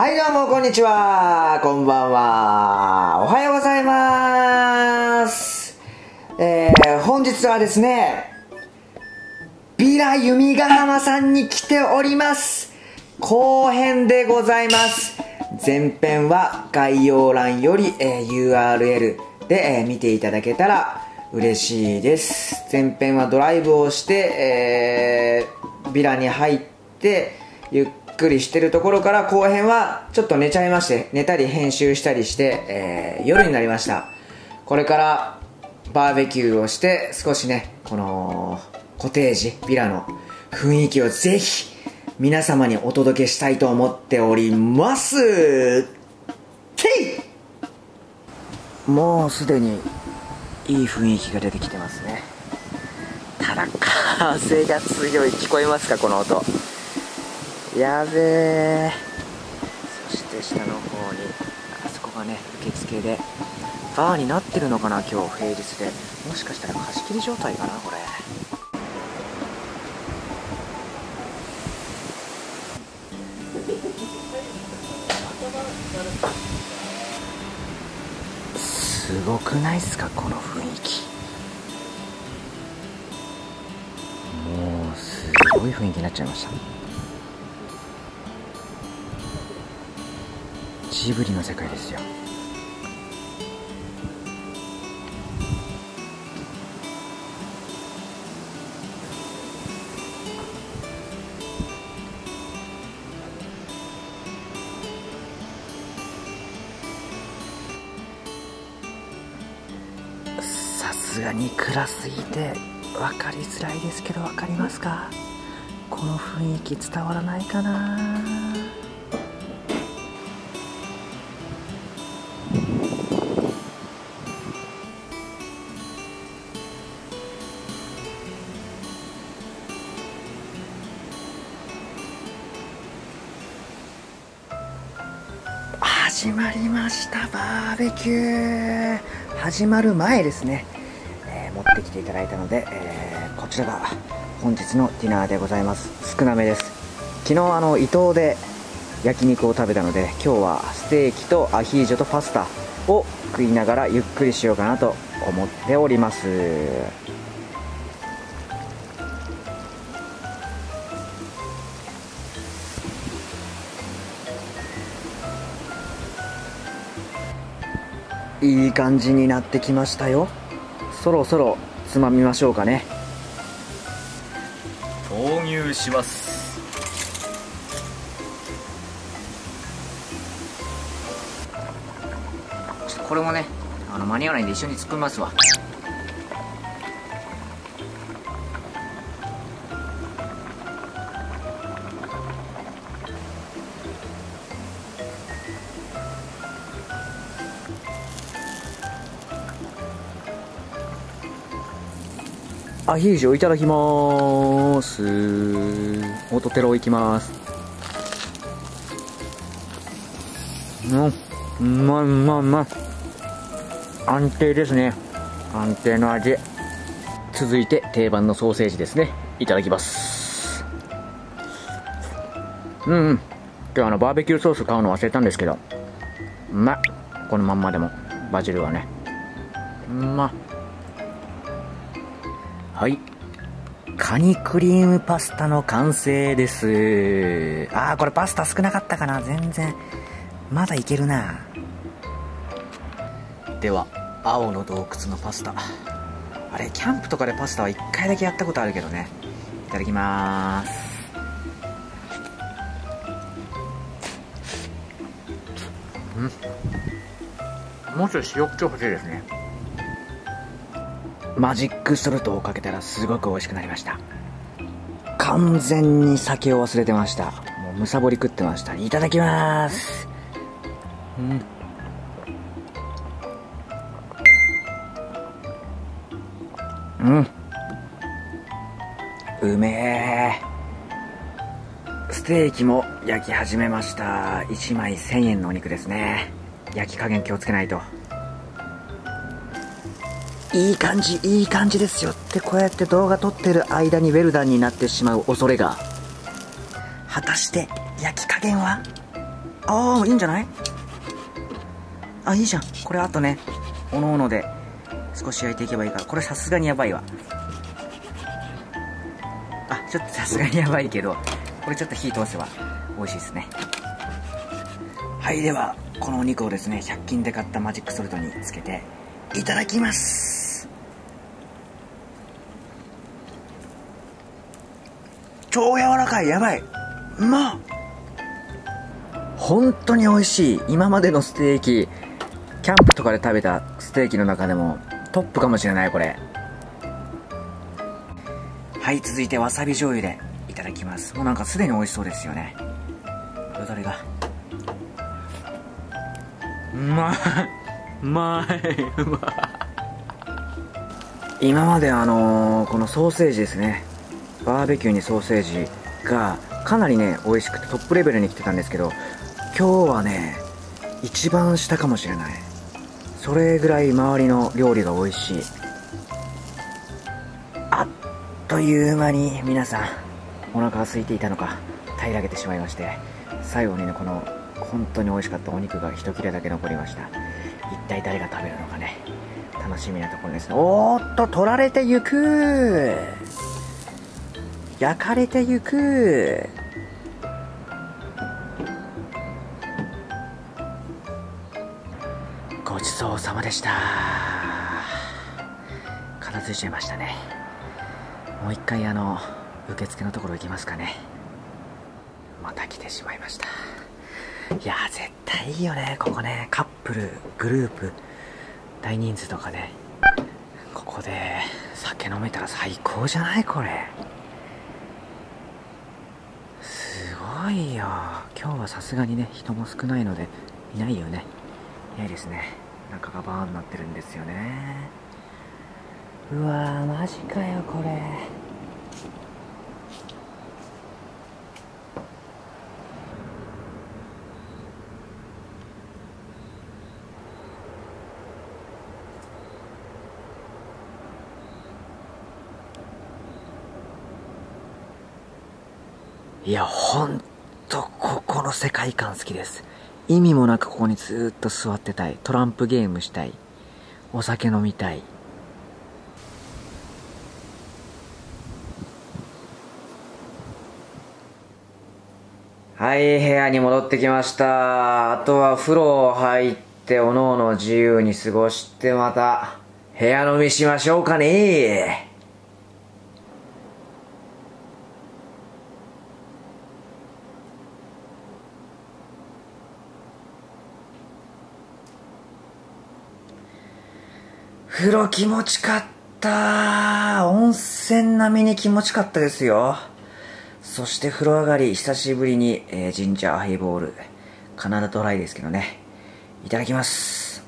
はいどうもこんにちは、こんばんは、おはようございます。本日はですね、ヴィラ弓ヶ浜さんに来ております。後編でございます。前編は概要欄より、URL で、見ていただけたら嬉しいです。前編はドライブをして、ヴィラに入ってゆっくりしてるところから、後編はちょっと寝ちゃいまして、寝たり編集したりして、夜になりました。これからバーベキューをして、少しねこのコテージヴィラの雰囲気をぜひ皆様にお届けしたいと思っております。てい、もうすでにいい雰囲気が出てきてますね。ただ風が強い。聞こえますかこの音。やべえ。そして下の方に、あそこがね受付でバーになってるのかな。今日平日で、もしかしたら貸し切り状態かなこれ。すごくないっすかこの雰囲気。もうすごい雰囲気になっちゃいました。ジブリの世界ですよ。さすがに暗すぎて分かりづらいですけど、分かりますか？この雰囲気伝わらないかな。始まりましたバーベキュー。始まる前ですね、持ってきていただいたので、こちらが本日のディナーでございます。少なめです。昨日伊東で焼肉を食べたので、今日はステーキとアヒージョとパスタを食いながらゆっくりしようかなと思っております。いい感じになってきましたよ。そろそろつまみましょうかね。投入します。ちょっとこれもね間に合わないんで一緒に作りますわ。アヒージョいただきます。オトテロいきます。うん、うまい。安定ですね。安定の味。続いて定番のソーセージですね。いただきます。今日バーベキューソース買うの忘れたんですけど、うまい。このまんまでもバジルはね、うまい。はい、カニクリームパスタの完成です。ああ、これパスタ少なかったかな。全然まだいけるな。では青の洞窟のパスタ。あれキャンプとかでパスタは1回だけやったことあるけどね。いただきます。もうちょい塩っ気欲しいですね。マジックソルトをかけたらすごく美味しくなりました。完全に酒を忘れてました。もうむさぼり食ってました。いただきます。うめえ。ステーキも焼き始めました。1枚1000円のお肉ですね。焼き加減気をつけないと。いい感じですよ。ってこうやって動画撮ってる間にウェルダンになってしまう恐れが。果たして焼き加減はああ、いいんじゃない？あ、いいじゃん。これあとね、おのおので少し焼いていけばいいから。これさすがにやばいわ。あ、ちょっとさすがにやばいけど、これちょっと火通せば美味しいですね。はい、ではこのお肉をですね、100均で買ったマジックソルトにつけていただきます。超柔らかい、やばい、うまっ、本当に美味しい。今までのステーキ、キャンプとかで食べたステーキの中でもトップかもしれないこれ。はい、続いてわさび醤油でいただきます。もうなんかすでに美味しそうですよね。どれどれがうまい、うまい、うまい。今までこのソーセージですね、バーベキューにソーセージがかなりね美味しくてトップレベルに来てたんですけど、今日はね一番下かもしれない。それぐらい周りの料理が美味しい。あっという間に皆さんお腹が空いていたのか平らげてしまいまして、最後にねこの本当に美味しかったお肉が一切れだけ残りました。一体誰が食べるのかね、楽しみなところですね。おーっと、取られてゆく、焼かれてゆく。ごちそうさまでした。片付いちゃいましたね。もう一回受付のところ行きますかね。また来てしまいました。いやー、絶対いいよねここね。カップル、グループ、大人数とかね、ここで酒飲めたら最高じゃないこれ。すごいよ。今日はさすがにね人も少ないのでいないよね。いないですね。中がバーンになってるんですよね。うわー、マジかよこれ。いや、ほんとここの世界観好きです。意味もなくここにずっと座ってたい。トランプゲームしたい。お酒飲みたい。はい、部屋に戻ってきました。あとは風呂入っておのおの自由に過ごして、また部屋飲みしましょうかね。風呂気持ちかった。温泉並みに気持ちかったですよ。そして風呂上がり、久しぶりに、ジンジャーハイボール、カナダドライですけどね、いただきます。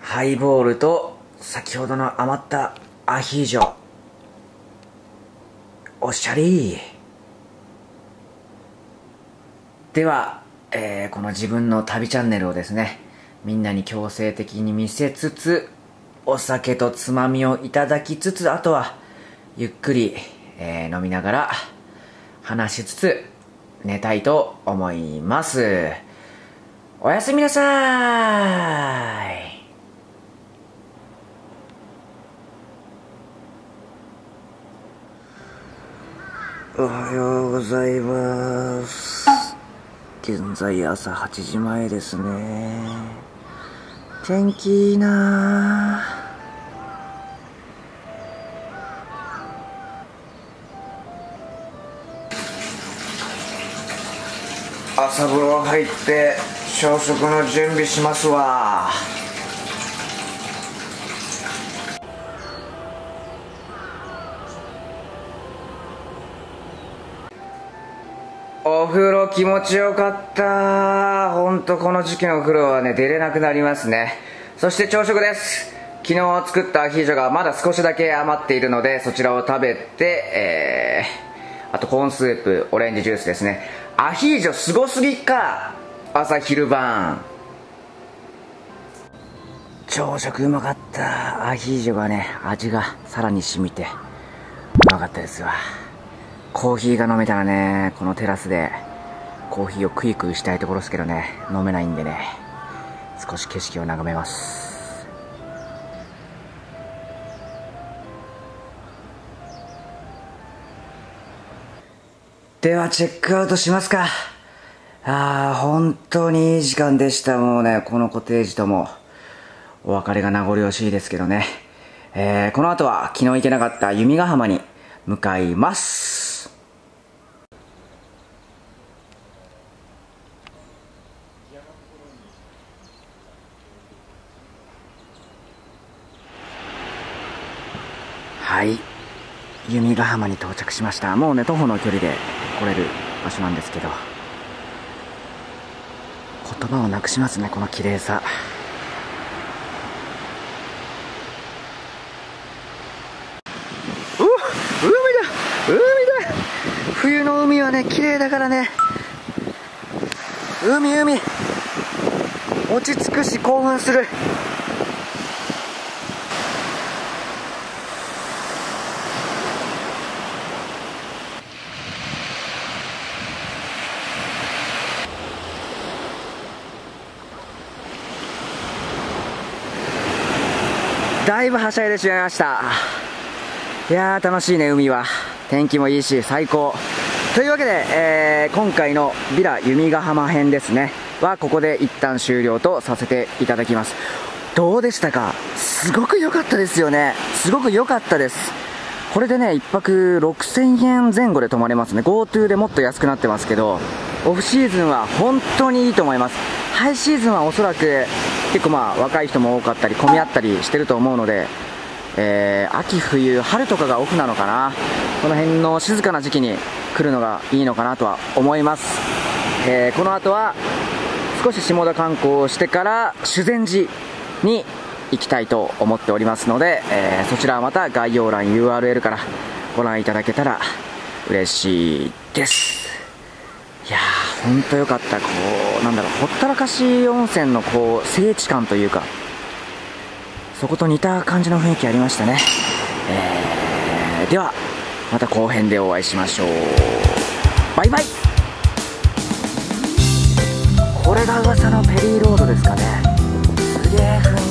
ハイボールと先ほどの余ったアヒージョ、おしゃれー。では、この自分の旅チャンネルをですね、みんなに強制的に見せつつ、お酒とつまみをいただきつつ、あとはゆっくり、飲みながら話しつつ寝たいと思います。おやすみなさーい。おはようございます。現在朝8時前ですね。天気いいなあ。朝風呂入って朝食の準備しますわ。お風呂気持ちよかった。ほんとこの時期のお風呂はね出れなくなりますね。そして朝食です。昨日作ったアヒージョがまだ少しだけ余っているので、そちらを食べて、あとコーンスープ、オレンジジュースですね。アヒージョすごすぎか。朝昼晩朝食うまかった。アヒージョがね味がさらに染みてうまかったですわ。コーヒーが飲めたらね、このテラスでコーヒーをクイクイしたいところですけどね、飲めないんでね、少し景色を眺めます。ではチェックアウトしますか。本当にいい時間でした。もうね、このコテージともお別れが名残惜しいですけどね、この後は昨日行けなかった弓ヶ浜に向かいます。はい、弓ヶ浜に到着しました。もうね、徒歩の距離で来れる場所なんですけど、言葉をなくしますね、この綺麗さ。海だ、海だ。冬の海はね、綺麗だからね。海、海。落ち着くし興奮する。だいぶはしゃいでしまいました。いやー楽しいね、海は。天気もいいし最高というわけで、今回のヴィラ弓ヶ浜編ですねはここで一旦終了とさせていただきます。どうでしたか？すごく良かったですよね。すごく良かったです。これでね、1泊6000円前後で泊まれますね。 GoTo でもっと安くなってますけど、オフシーズンは本当にいいと思います。ハイシーズンはおそらく結構若い人も多かったり混み合ったりしてると思うので、秋冬春とかがオフなのかな、この辺の静かな時期に来るのがいいのかなとは思います。この後は少し下田観光をしてから修善寺に行きたいと思っておりますので、そちらはまた概要欄 URL からご覧いただけたら嬉しいです。いやーほんとよかった。こうなんだろう、ほったらかし温泉のこう聖地感というか、そこと似た感じの雰囲気ありましたね。ではまた後編でお会いしましょう。バイバイ。これが噂のペリーロードですかね。すげえ。